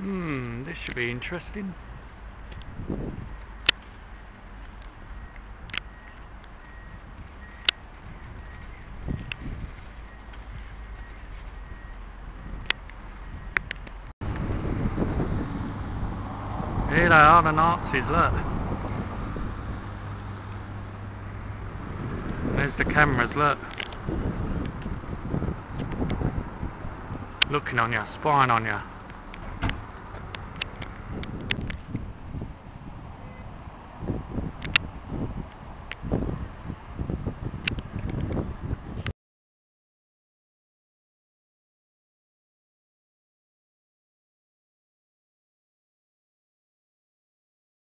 This should be interesting. Here they are, the Nazis, look. There's the cameras, look. Looking on you, spying on you.